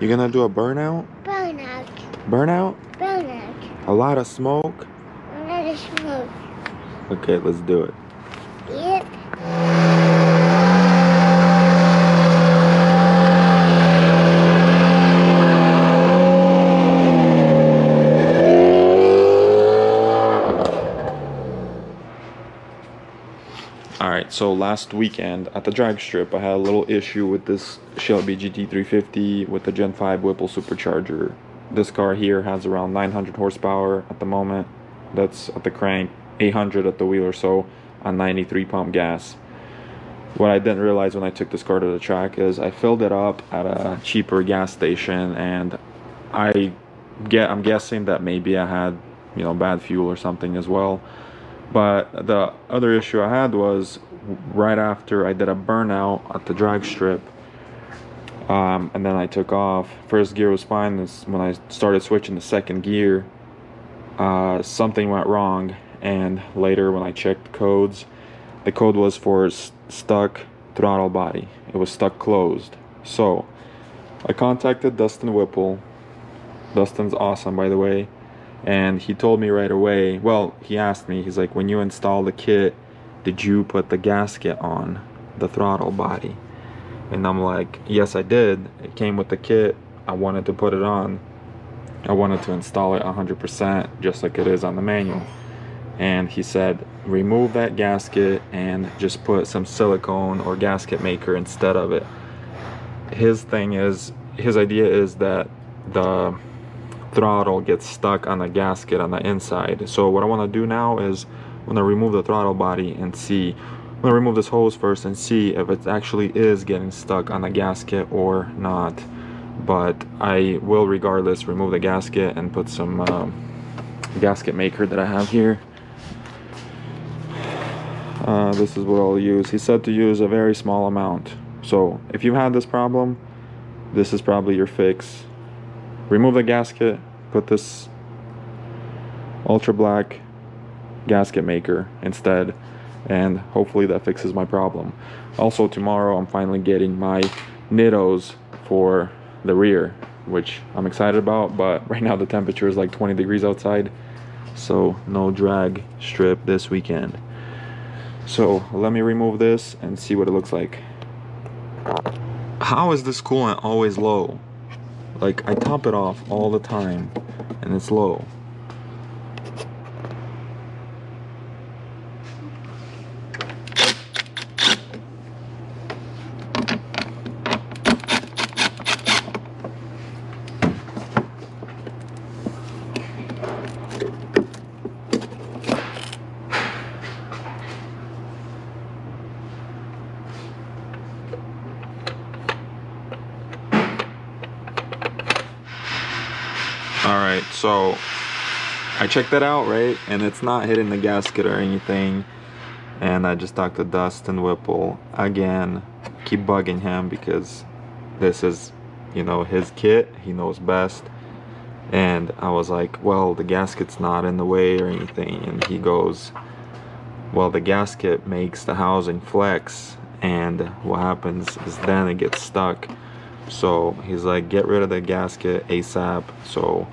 You're gonna do a burnout? Burnout. Burnout? Burnout. A lot of smoke? A lot of smoke. Okay, let's do it. Yep. Alright, so last weekend at the drag strip, I had a little issue with this Shelby GT350 with the Gen 5 Whipple supercharger. This car here has around 900 horsepower at the moment. That's at the crank, 800 at the wheel or so, on 93 pump gas. What I didn't realize when I took this car to the track is I filled it up at a cheaper gas station, and I'm guessing that maybe I had, you know, bad fuel or something as well. But the other issue I had was right after I did a burnout at the drag strip, and then I took off. First gear was fine. When I started switching to second gear, something went wrong, and later when I checked codes, the code was for stuck throttle body. It was stuck closed. So I contacted Dustin Whipple. Dustin's awesome, by the way. And he told me right away, well, he asked me, he's like, when you install the kit, did you put the gasket on the throttle body? And I'm like, yes, I did. It came with the kit. I wanted to put it on. I wanted to install it 100% just like it is on the manual. And he said, remove that gasket and just put some silicone or gasket maker instead of it. His idea is that the throttle gets stuck on the gasket on the inside. So what I want to do now is I'm going to remove the throttle body and see. I'm going to remove this hose first and see if it actually is getting stuck on the gasket or not. But I will regardless remove the gasket and put some gasket maker that I have here. This is what I'll use. He said to use a very small amount. So if you've had this problem, this is probably your fix. Remove the gasket, put this ultra black gasket maker instead, and hopefully that fixes my problem. Also, tomorrow I'm finally getting my Nittos for the rear, which I'm excited about, but right now the temperature is like 20 degrees outside, so no drag strip this weekend. So let me remove this and see what it looks like. How is this coolant always low? Like, I top it off all the time and it's low. Alright, so I checked that out, right? And it's not hitting the gasket or anything. And I just talked to Dustin Whipple again. Keep bugging him because this is, you know, his kit. He knows best. And I was like, well, the gasket's not in the way or anything. And he goes, well, the gasket makes the housing flex. And what happens is then it gets stuck. So he's like, get rid of the gasket ASAP. So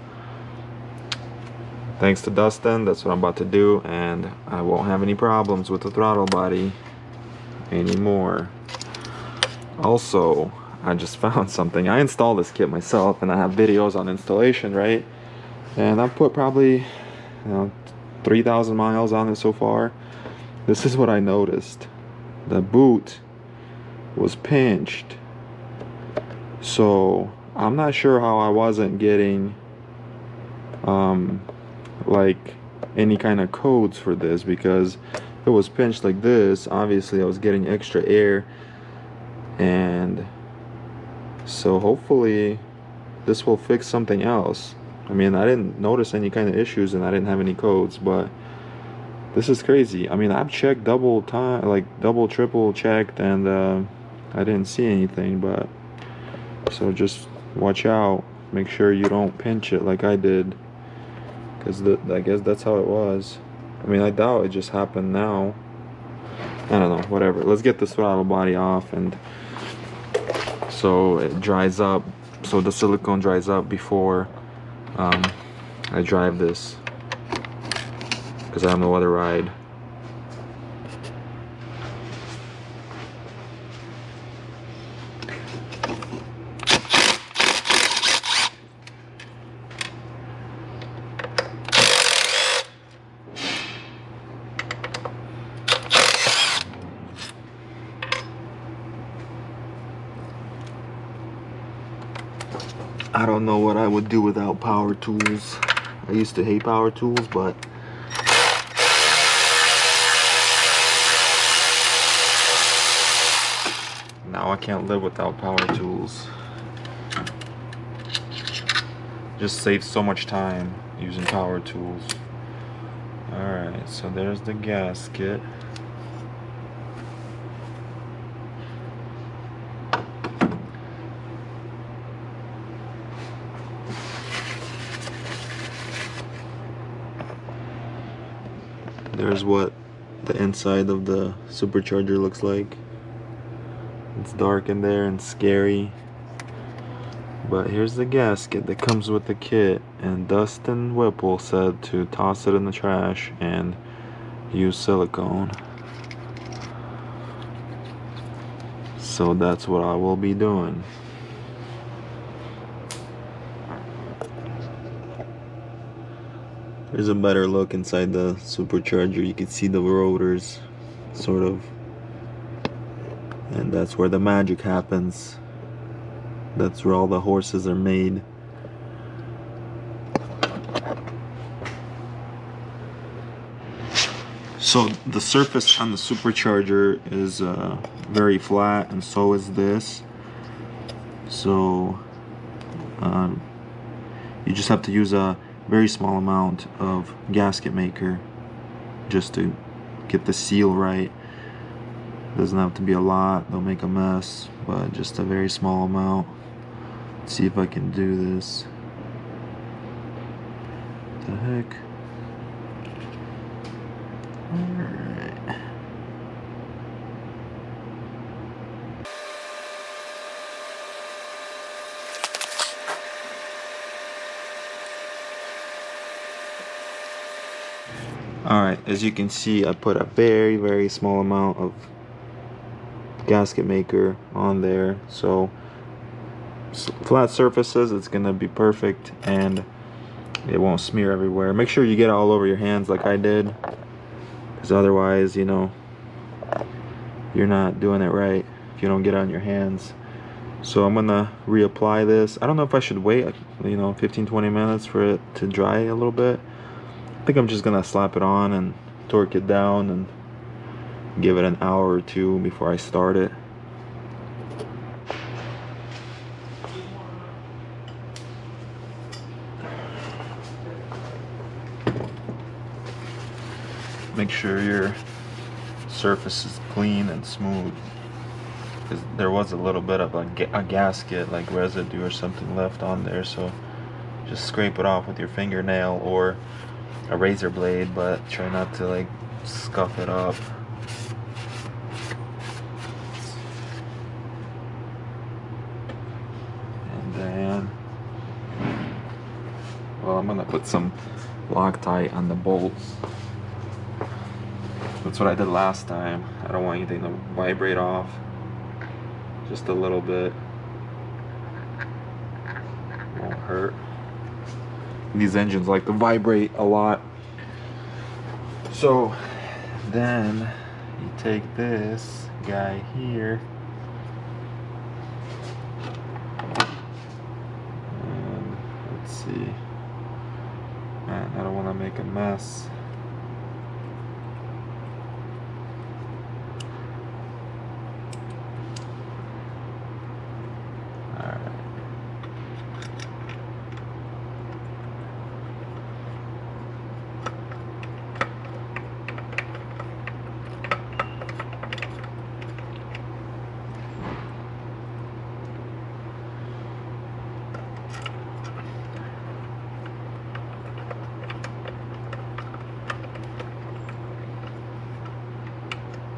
thanks to Dustin, that's what I'm about to do, and I won't have any problems with the throttle body anymore. Also, I just found something. I installed this kit myself, and I have videos on installation, right? And I've put probably, you know, 3,000 miles on it so far. This is what I noticed. The boot was pinched. So I'm not sure how I wasn't getting like any kind of codes for this, because if it was pinched like this, obviously I was getting extra air. And so hopefully this will fix something else. I mean, I didn't notice any kind of issues and I didn't have any codes, but this is crazy. I mean, I've checked double time, like double, triple checked, and I didn't see anything. But so just watch out, make sure you don't pinch it like I did, because I guess that's how it was. I mean, I doubt it just happened now. I don't know, whatever. Let's get this throttle body off and so it dries up so the silicone dries up before I drive this, because I have no other ride. I don't know what I would do without power tools. I used to hate power tools, but now I can't live without power tools. Just saves so much time using power tools. Alright, so there's the gasket. There's what the inside of the supercharger looks like. It's dark in there and scary. But here's the gasket that comes with the kit, and Dustin Whipple said to toss it in the trash and use silicone. So that's what I will be doing. There's a better look inside the supercharger. You can see the rotors, sort of. And that's where the magic happens. That's where all the horses are made. So the surface on the supercharger is very flat, and so is this. So you just have to use a very small amount of gasket maker just to get the seal right. Doesn't have to be a lot, don't make a mess, but just a very small amount. Let's see if I can do this. What the heck? Alright. Alright, as you can see, I put a very, very small amount of gasket maker on there. So flat surfaces, it's gonna be perfect and it won't smear everywhere. Make sure you get it all over your hands like I did, because otherwise, you know, you're not doing it right if you don't get it on your hands. So I'm gonna reapply this. I don't know if I should wait, you know, 15-20 minutes for it to dry a little bit. I think I'm just gonna slap it on and torque it down and give it an hour or two before I start it. Make sure your surface is clean and smooth, because there was a little bit of a gasket, like residue or something left on there, so just scrape it off with your fingernail or a razor blade, but try not to like scuff it up. And then, well, I'm gonna put some Loctite on the bolts. That's what I did last time. I don't want anything to vibrate off, just a little bit. Won't hurt. These engines like to vibrate a lot. So then you take this guy here and let's see, man, I don't want to make a mess.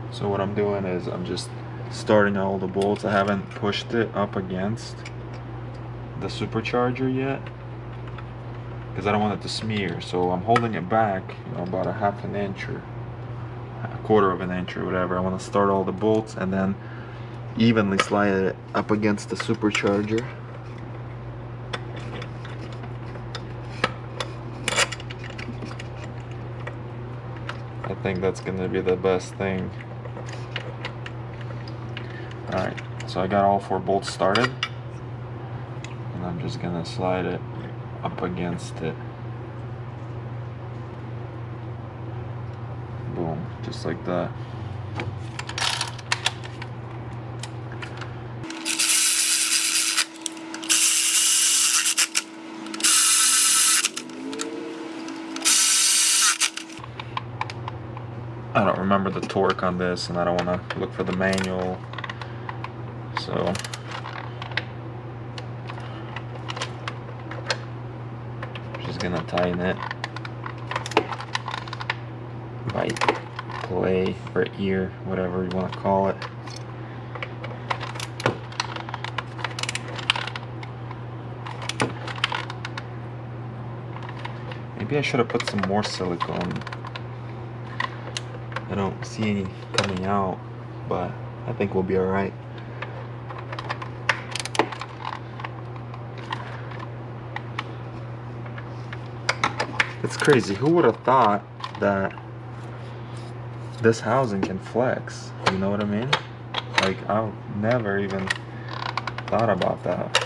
So what I'm doing is I'm just starting all the bolts. I haven't pushed it up against. the supercharger yet, because I don't want it to smear. So I'm holding it back, you know, about a half an inch or a quarter of an inch or whatever. I want to start all the bolts and then evenly slide it up against the supercharger. I think that's going to be the best thing. Alright, so I got all four bolts started, and I'm just going to slide it up against it. Boom, just like that. I don't remember the torque on this, and I don't want to look for the manual, so I'm just gonna tighten it by play or ear, whatever you want to call it. Maybe I should have put some more silicone. I don't see any coming out, but I think we'll be alright. It's crazy. Who would have thought that this housing can flex? You know what I mean? Like, I never even thought about that.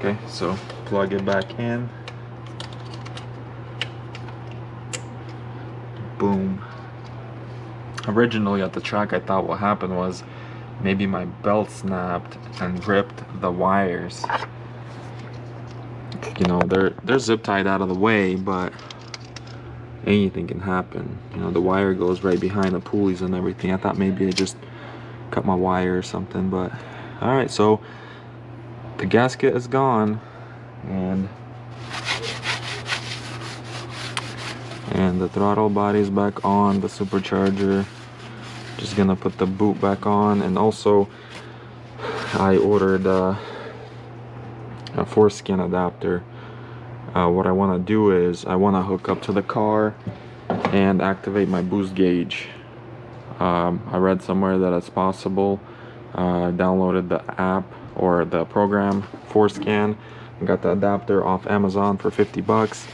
Okay, so plug it back in. Boom. Originally at the track, I thought what happened was maybe my belt snapped and ripped the wires. You know, they're zip tied out of the way, but anything can happen. You know, the wire goes right behind the pulleys and everything. I thought maybe I just cut my wire or something, but all right, so the gasket is gone, and the throttle body is back on the supercharger. Just gonna put the boot back on, and also I ordered a Forscan adapter. What I want to do is I want to hook up to the car and activate my boost gauge. I read somewhere that it's possible. I downloaded the app or the program Forscan. I got the adapter off Amazon for 50 bucks,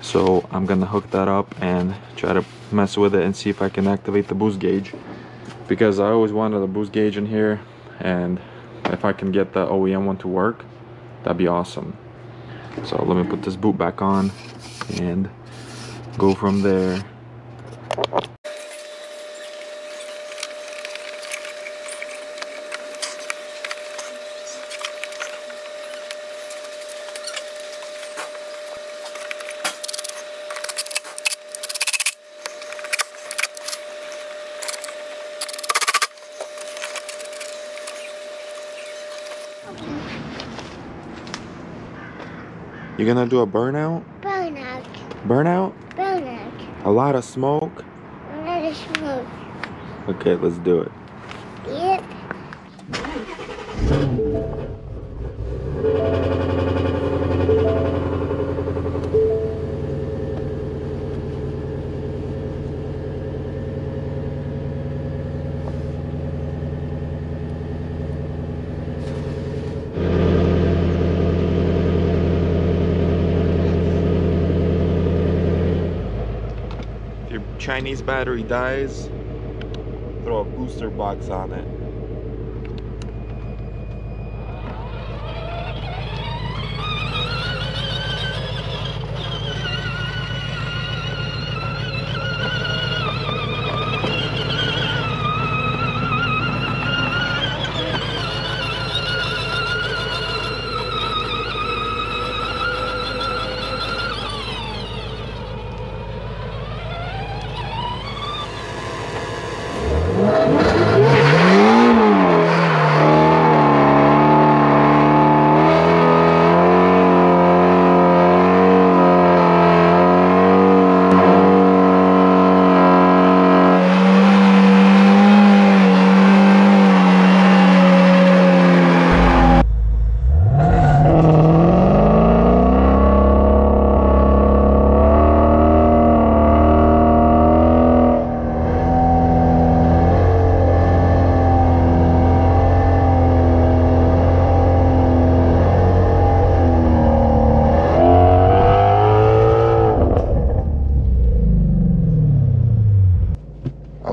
so I'm gonna hook that up and try to mess with it and see if I can activate the boost gauge, because I always wanted a boost gauge in here, and if I can get the OEM one to work, that'd be awesome. So let me put this boot back on and go from there. You're gonna do a burnout? Burnout. Burnout? Burnout. A lot of smoke? A lot of smoke. Okay, let's do it. Yep. Chinese battery dies, throw a booster box on it.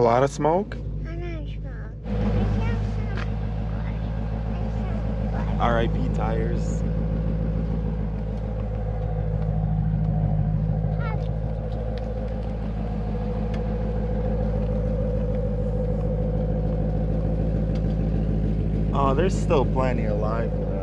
lot of smoke? I don't smoke. RIP tires. Oh, there's still plenty alive left.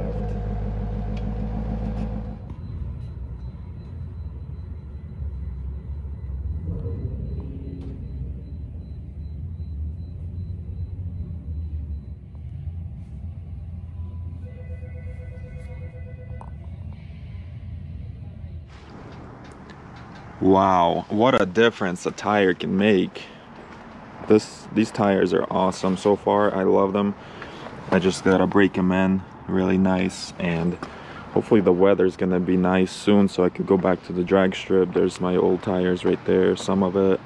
Wow, what a difference a tire can make. These tires are awesome so far. I love them. I just gotta break them in really nice, and hopefully the weather's gonna be nice soon so I could go back to the drag strip. There's my old tires right there, some of it.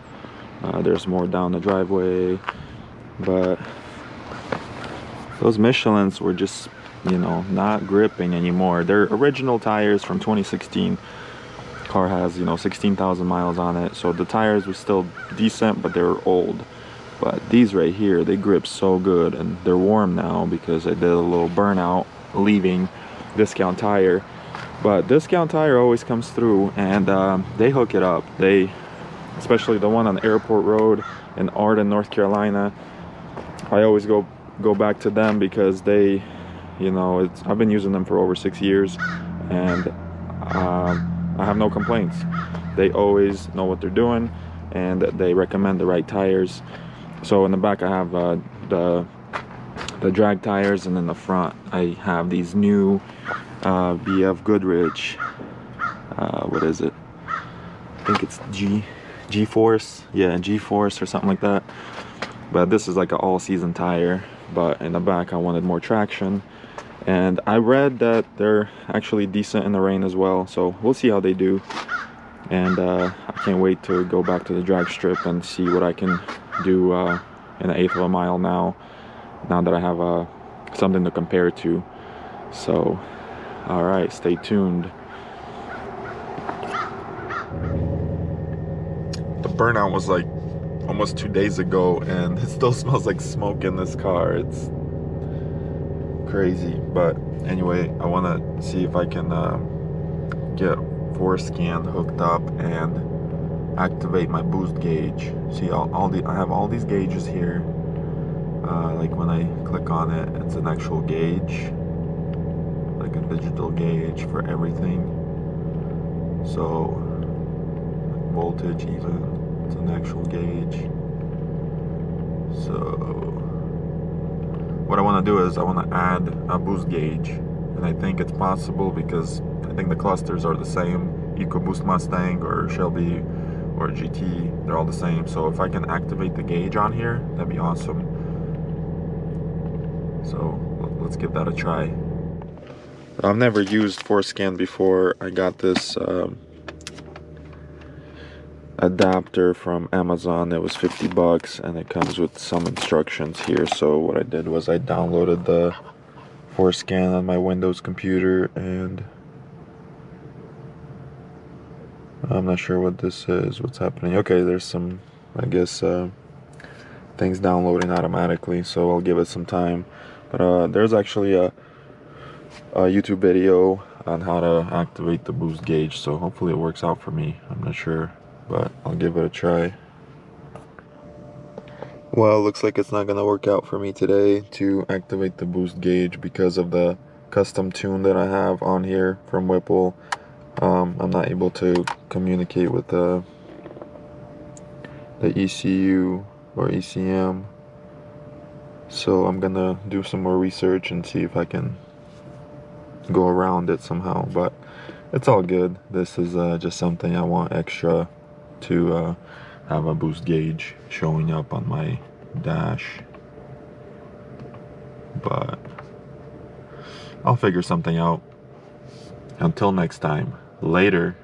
There's more down the driveway, but those Michelins were just, you know, not gripping anymore. They're original tires from 2016. Car has, you know, 16,000 miles on it, so the tires were still decent, but they were old. But these right here, they grip so good, and they're warm now because I did a little burnout leaving Discount Tire. But Discount Tire always comes through, and they hook it up. They, especially the one on Airport Road in Arden, North Carolina, I always go back to them because they, you know, I've been using them for over 6 years, and I have no complaints. They always know what they're doing, and they recommend the right tires. So in the back I have the drag tires, and in the front I have these new BF Goodrich, what is it? I think it's G-Force, yeah, G-Force or something like that. But this is like an all-season tire, but in the back I wanted more traction. And I read that they're actually decent in the rain as well, so we'll see how they do. And I can't wait to go back to the drag strip and see what I can do in an 1/8 of a mile now that I have something to compare to. So all right, stay tuned. The burnout was like almost 2 days ago, and it still smells like smoke in this car. It's crazy. But anyway, I want to see if I can get Forscan hooked up and activate my boost gauge. See, I have all these gauges here. Like when I click on it, it's an actual gauge, like a digital gauge for everything. So voltage, even, it's an actual gauge. So what I want to do is I want to add a boost gauge, and I think it's possible because I think the clusters are the same. EcoBoost Mustang or Shelby or GT, they're all the same. So if I can activate the gauge on here, that'd be awesome. So let's give that a try. I've never used Forscan before. I got this adapter from Amazon. It was 50 bucks, and it comes with some instructions here. So what I did was I downloaded the Forscan on my Windows computer, and I'm not sure what this is, what's happening. Okay, there's some, I guess, things downloading automatically, so I'll give it some time. But there's actually a YouTube video on how to activate the boost gauge, so hopefully it works out for me. I'm not sure, but I'll give it a try. Well, looks like it's not going to work out for me today to activate the boost gauge because of the custom tune that I have on here from Whipple. I'm not able to communicate with the ECU or ECM, so I'm gonna do some more research and see if I can go around it somehow. But it's all good. This is just something I want extra to have a boost gauge showing up on my dash, but I'll figure something out. Until next time. Later.